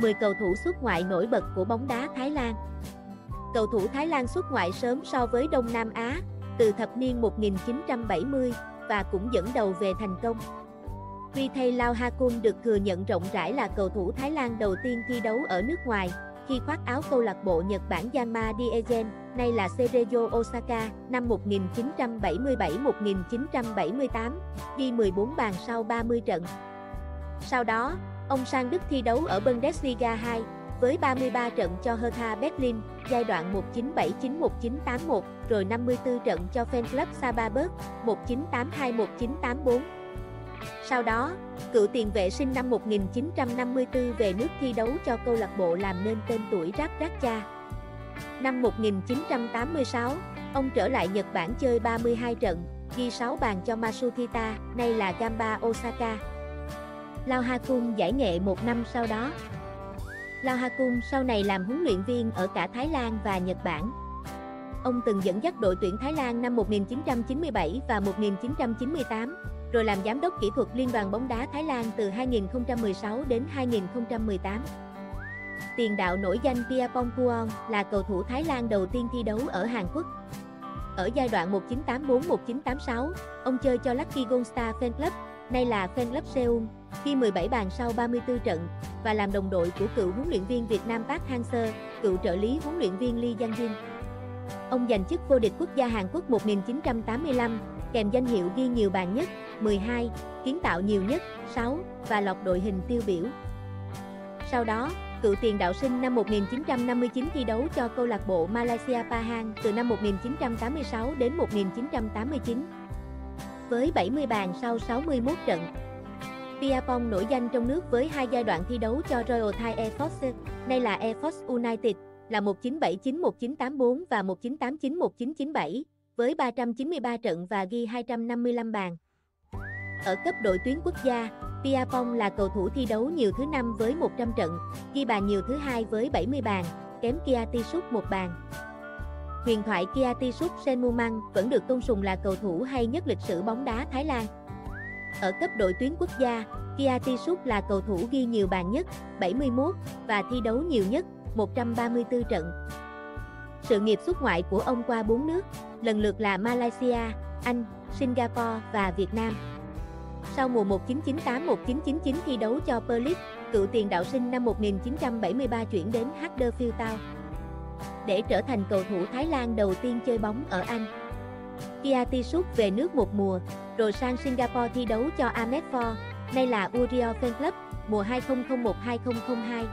10 cầu thủ xuất ngoại nổi bật của bóng đá Thái Lan. Cầu thủ Thái Lan xuất ngoại sớm so với Đông Nam Á, từ thập niên 1970, và cũng dẫn đầu về thành công. Witthaya Laohakul được thừa nhận rộng rãi là cầu thủ Thái Lan đầu tiên thi đấu ở nước ngoài, khi khoác áo câu lạc bộ Nhật Bản Yanmar Diesel, nay là Cerezo Osaka, năm 1977-1978, ghi 14 bàn sau 30 trận. Sau đó, ông sang Đức thi đấu ở Bundesliga 2, với 33 trận cho Hertha Berlin, giai đoạn 1979-1981, rồi 54 trận cho Fanclub Sababert, 1982-1984. Sau đó, cựu tiền vệ sinh năm 1954 về nước thi đấu cho câu lạc bộ làm nên tên tuổi Rakracha. Năm 1986, ông trở lại Nhật Bản chơi 32 trận, ghi 6 bàn cho Matsushita, nay là Gamba Osaka. Laohakul giải nghệ một năm sau đó. Laohakul sau này làm huấn luyện viên ở cả Thái Lan và Nhật Bản. Ông từng dẫn dắt đội tuyển Thái Lan năm 1997 và 1998, rồi làm giám đốc kỹ thuật Liên đoàn bóng đá Thái Lan từ 2016 đến 2018. Tiền đạo nổi danh Piyapong Pue-on là cầu thủ Thái Lan đầu tiên thi đấu ở Hàn Quốc. Ở giai đoạn 1984-1986, ông chơi cho Lucky-Goldstar Fanclub, nay là Fanclub Seoul, ghi 17 bàn sau 34 trận, và làm đồng đội của cựu huấn luyện viên Việt Nam Park Hang-seo, cựu trợ lý huấn luyện viên Lee Young-jin. Ông giành chức vô địch quốc gia Hàn Quốc 1985, kèm danh hiệu ghi nhiều bàn nhất, 12, kiến tạo nhiều nhất, 6, và lọt đội hình tiêu biểu. Sau đó, cựu tiền đạo sinh năm 1959 thi đấu cho câu lạc bộ Malaysia Pahang từ năm 1986 đến 1989, với 70 bàn sau 61 trận. Piyapong nổi danh trong nước với 2 giai đoạn thi đấu cho Royal Thai Air Force, nay là Air Force United, là 1979-1984 và 1989-1997, với 393 trận và ghi 255 bàn. Ở cấp đội tuyến quốc gia, Piyapong là cầu thủ thi đấu nhiều thứ 5 với 100 trận, ghi bàn nhiều thứ 2 với 70 bàn, kém Kiatisuk 1 bàn. Huyền thoại Kiatisuk Senmuang vẫn được tôn sùng là cầu thủ hay nhất lịch sử bóng đá Thái Lan. Ở cấp đội tuyến quốc gia, Kiatisuk là cầu thủ ghi nhiều bàn nhất, 71, và thi đấu nhiều nhất, 134 trận. Sự nghiệp xuất ngoại của ông qua 4 nước, lần lượt là Malaysia, Anh, Singapore và Việt Nam. Sau mùa 1998-1999 thi đấu cho Perlis, cựu tiền đạo sinh năm 1973 chuyển đến Huddersfield Town để trở thành cầu thủ Thái Lan đầu tiên chơi bóng ở Anh. Kiatisuk về nước một mùa, rồi sang Singapore thi đấu cho Ametfor, nay là Uriel Fan Club, mùa 2001-2002.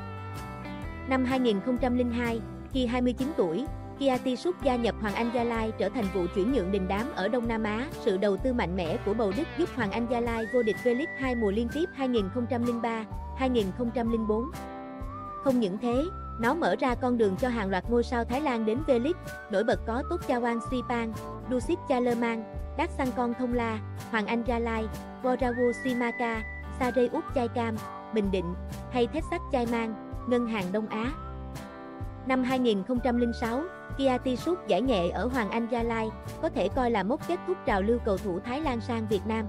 Năm 2002, khi 29 tuổi, Kiatisuk gia nhập Hoàng Anh Gia Lai trở thành vụ chuyển nhượng đình đám ở Đông Nam Á. Sự đầu tư mạnh mẽ của Bầu Đức giúp Hoàng Anh Gia Lai vô địch V-League 2 mùa liên tiếp 2003, 2004. Không những thế, nó mở ra con đường cho hàng loạt ngôi sao Thái Lan đến V-League, nổi bật có Totchawan Sipang, Dusit Chalerman, Daksangkon Thongla, Hoàng Anh Gia Lai, Borawo Simaka, Sarayut Chaikam, Bình Định, hay Thessak Chaiman, Ngân hàng Đông Á. Năm 2006, Kiatisuk giải nghệ ở Hoàng Anh Gia Lai, có thể coi là mốc kết thúc trào lưu cầu thủ Thái Lan sang Việt Nam.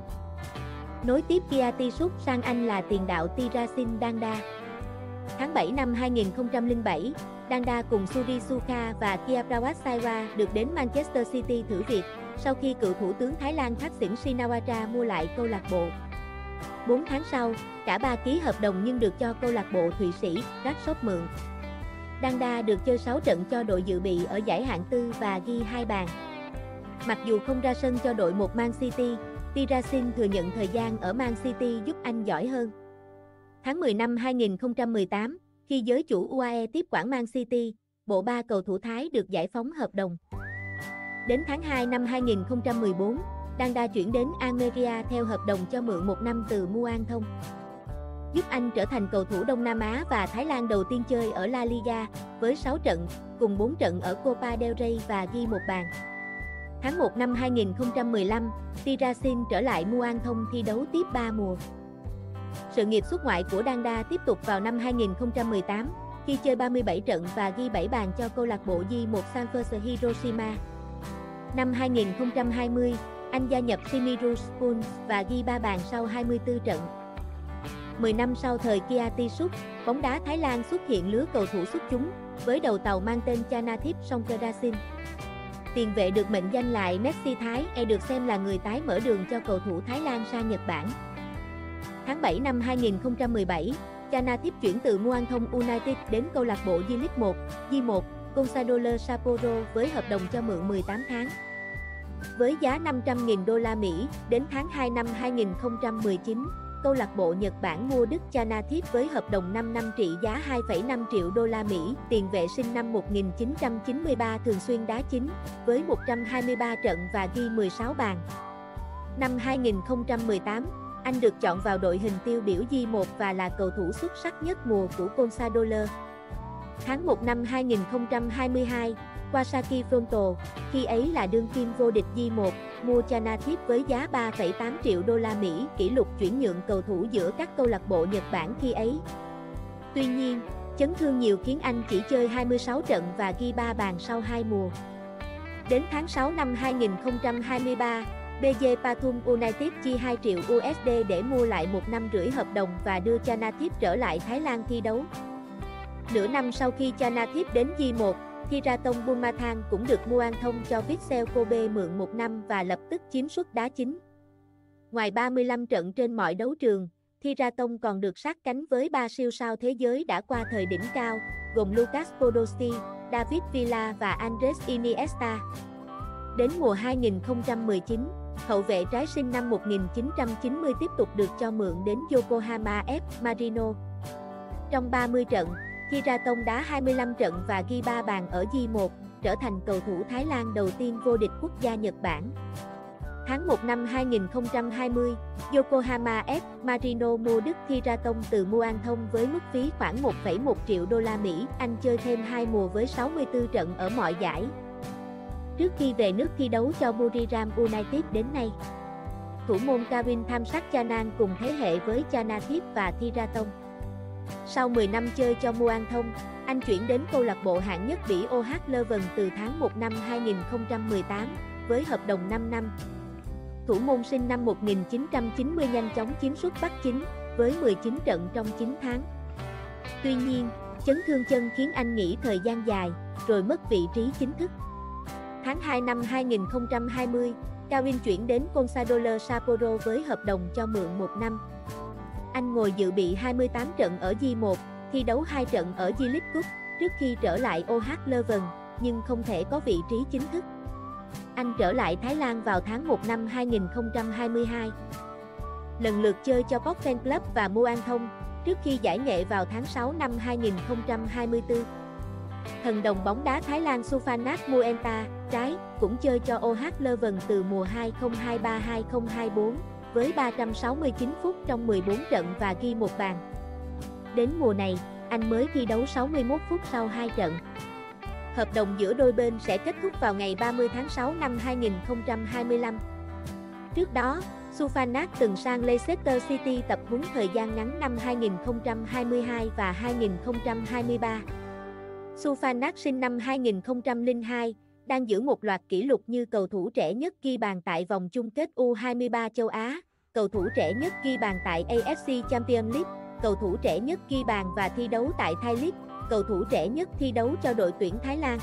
Nối tiếp Kiatisuk sang Anh là tiền đạo Teerasil Dangda. Tháng 7 năm 2007, Dangda cùng Suri Sukha và Kiaprawat Saiwa được đến Manchester City thử việc, sau khi cựu thủ tướng Thái Lan Thaksin Shinawatra mua lại câu lạc bộ. 4 tháng sau, cả ba ký hợp đồng nhưng được cho câu lạc bộ Thụy Sĩ, Rashop mượn. Dangda được chơi 6 trận cho đội dự bị ở giải hạng tư và ghi 2 bàn. Mặc dù không ra sân cho đội một Man City, Teerasil thừa nhận thời gian ở Man City giúp anh giỏi hơn. Tháng 10 năm 2018, khi giới chủ UAE tiếp quản Man City, bộ ba cầu thủ Thái được giải phóng hợp đồng. Đến tháng 2 năm 2014, Dangda chuyển đến Almeria theo hợp đồng cho mượn 1 năm từ Muangthong, giúp anh trở thành cầu thủ Đông Nam Á và Thái Lan đầu tiên chơi ở La Liga, với 6 trận, cùng 4 trận ở Copa del Rey và ghi 1 bàn. Tháng 1 năm 2015, Teerasil trở lại Muangthong thi đấu tiếp 3 mùa. Sự nghiệp xuất ngoại của Dangda tiếp tục vào năm 2018, khi chơi 37 trận và ghi 7 bàn cho câu lạc bộ G1 Sanfrecce Hiroshima. Năm 2020, anh gia nhập Shimizu Spurs và ghi 3 bàn sau 24 trận. 10 năm sau thời Kiatisuk, bóng đá Thái Lan xuất hiện lứa cầu thủ xuất chúng, với đầu tàu mang tên Chanathip Songkrasin. Tiền vệ được mệnh danh lại Messi Thái E được xem là người tái mở đường cho cầu thủ Thái Lan sang Nhật Bản. Tháng 7 năm 2017, Chanathip chuyển từ Muangthong United đến câu lạc bộ V-League 1, J1, Consadole Sapporo với hợp đồng cho mượn 18 tháng. Với giá 500.000 đô la Mỹ, đến tháng 2 năm 2019, câu lạc bộ Nhật Bản mua Đức Chanathip với hợp đồng 5 năm trị giá 2,5 triệu đô la Mỹ. Tiền vệ sinh năm 1993 thường xuyên đá chính với 123 trận và ghi 16 bàn. Năm 2018, anh được chọn vào đội hình tiêu biểu J1 và là cầu thủ xuất sắc nhất mùa của Consadole. Tháng 1 năm 2022, Kawasaki Frontale, khi ấy là đương kim vô địch J1, mua Chanathip với giá 3,8 triệu đô la Mỹ, kỷ lục chuyển nhượng cầu thủ giữa các câu lạc bộ Nhật Bản khi ấy. Tuy nhiên, chấn thương nhiều khiến anh chỉ chơi 26 trận và ghi 3 bàn sau 2 mùa. Đến tháng 6 năm 2023, BJ Pathum United chi 2 triệu USD để mua lại 1 năm rưỡi hợp đồng và đưa Chanathip trở lại Thái Lan thi đấu. Nửa năm sau khi Chanathip đến J1, Theerathon Bunmathan cũng được Muangthong cho Vissel Kobe mượn 1 năm và lập tức chiếm suất đá chính. Ngoài 35 trận trên mọi đấu trường, Theerathon còn được sát cánh với 3 siêu sao thế giới đã qua thời đỉnh cao, gồm Lucas Podolski, David Villa và Andres Iniesta. Đến mùa 2019, hậu vệ trái sinh năm 1990 tiếp tục được cho mượn đến Yokohama F. Marinos. Trong 30 trận, Theerathon đá 25 trận và ghi 3 bàn ở J1, trở thành cầu thủ Thái Lan đầu tiên vô địch quốc gia Nhật Bản. Tháng 1 năm 2020, Yokohama F. Marinos mua Đức Theerathon từ Muangthong với mức phí khoảng 1,1 triệu đô la Mỹ. Anh chơi thêm 2 mùa với 64 trận ở mọi giải, trước khi về nước thi đấu cho Buriram United đến nay. Thủ môn Kavin Thamsak-Chanan cùng thế hệ với Chanathip và Theerathon. Sau 10 năm chơi cho Muangthong, anh chuyển đến câu lạc bộ hạng nhất Bỉ OH Leuven từ tháng 1 năm 2018 với hợp đồng 5 năm. Thủ môn sinh năm 1990 nhanh chóng chiếm suất bắt chính với 19 trận trong 9 tháng. Tuy nhiên, chấn thương chân khiến anh nghỉ thời gian dài, rồi mất vị trí chính thức. Tháng 2 năm 2020, Kawin chuyển đến Consadole Sapporo với hợp đồng cho mượn 1 năm. Anh ngồi dự bị 28 trận ở J1, thi đấu 2 trận ở J-League Cup trước khi trở lại OH Leuven, nhưng không thể có vị trí chính thức. Anh trở lại Thái Lan vào tháng 1 năm 2022. Lần lượt chơi cho Fanclub và Muangthong trước khi giải nghệ vào tháng 6 năm 2024. Thần đồng bóng đá Thái Lan Suphanat Mueanta, trái, cũng chơi cho OH Leuven từ mùa 2023-2024. Với 369 phút trong 14 trận và ghi 1 bàn. Đến mùa này, anh mới thi đấu 61 phút sau 2 trận. Hợp đồng giữa đôi bên sẽ kết thúc vào ngày 30 tháng 6 năm 2025. Trước đó, Suphanat từng sang Leicester City tập huấn thời gian ngắn năm 2022 và 2023. Suphanat sinh năm 2002, đang giữ một loạt kỷ lục như cầu thủ trẻ nhất ghi bàn tại vòng chung kết U23 châu Á, cầu thủ trẻ nhất ghi bàn tại AFC Champions League, cầu thủ trẻ nhất ghi bàn và thi đấu tại Thai League, cầu thủ trẻ nhất thi đấu cho đội tuyển Thái Lan.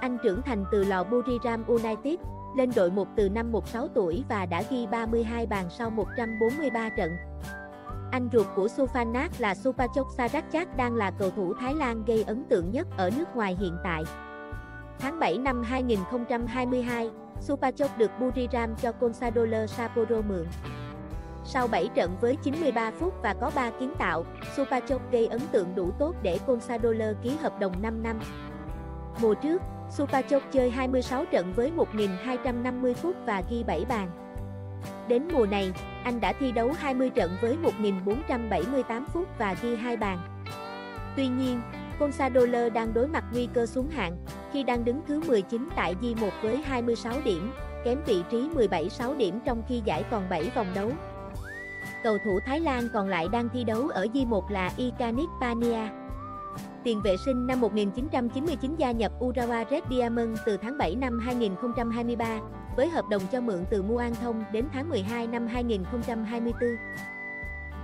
Anh trưởng thành từ lò Buriram United, lên đội 1 từ năm 16 tuổi và đã ghi 32 bàn sau 143 trận. Anh ruột của Suphanat là Supachok Sarachat đang là cầu thủ Thái Lan gây ấn tượng nhất ở nước ngoài hiện tại. Tháng 7 năm 2022, Supachok được Buriram cho Consadole Sapporo mượn. Sau 7 trận với 93 phút và có 3 kiến tạo, Supachok gây ấn tượng đủ tốt để Consadole ký hợp đồng 5 năm. Mùa trước, Supachok chơi 26 trận với 1.250 phút và ghi 7 bàn. Đến mùa này, anh đã thi đấu 20 trận với 1.478 phút và ghi 2 bàn. Tuy nhiên, Consadole đang đối mặt nguy cơ xuống hạng khi đang đứng thứ 19 tại J1 với 26 điểm, kém vị trí 17-6 điểm trong khi giải còn 7 vòng đấu. Cầu thủ Thái Lan còn lại đang thi đấu ở J1 là Ikanik Pania. Tiền vệ sinh năm 1999 gia nhập Urawa Red Diamond từ tháng 7 năm 2023 với hợp đồng cho mượn từ Muangthong đến tháng 12 năm 2024.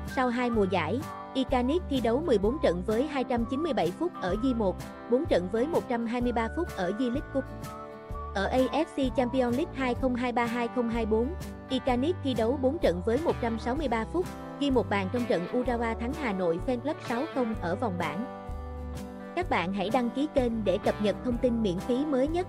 Sau 2 mùa giải, Icanic thi đấu 14 trận với 297 phút ở J1, 4 trận với 123 phút ở J-League Cup. Ở AFC Champions League 2023-2024, Icanic thi đấu 4 trận với 163 phút, ghi 1 bàn trong trận Urawa thắng Hà Nội Fanclub 6-0 ở vòng bảng. Các bạn hãy đăng ký kênh để cập nhật thông tin miễn phí mới nhất.